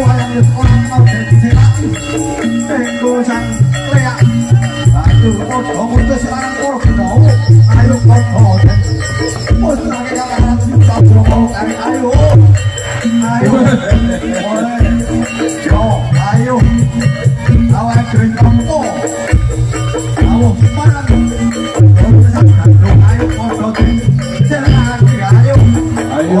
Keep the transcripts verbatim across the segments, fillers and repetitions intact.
wayang ono disilaku teko sang leak aduh ojo ngono sareng karo kono ayo kono wis lagi ana cinta promo ayo ayo yo ayo awak kering kampung awak parang ayo kono tenan ayo ayo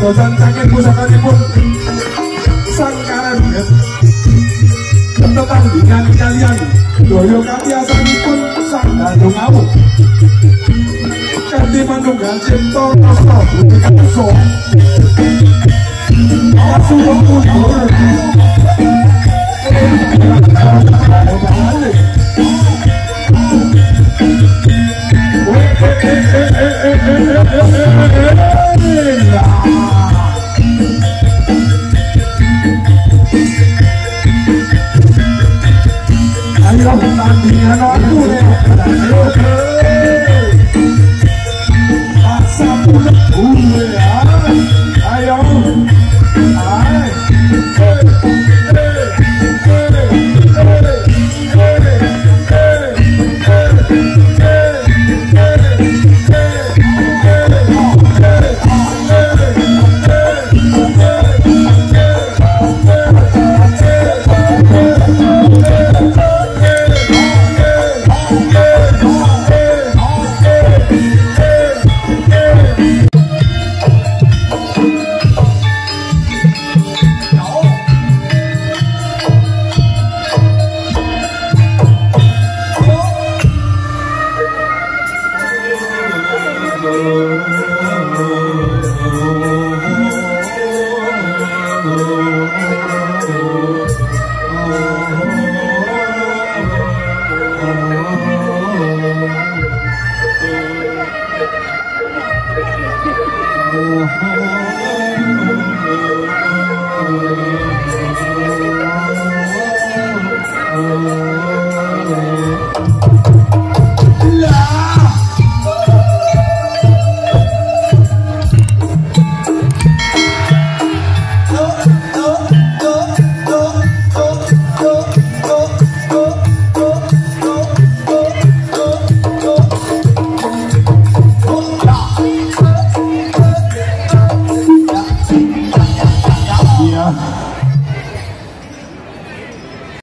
Dosan saking pusakanipun sang karemet tetandingan kalian daya katiyasanipun sang Dandung Awuk kanthi manunggal cipta rasa budi kuso asuh punur Ayo tandingan aku deh.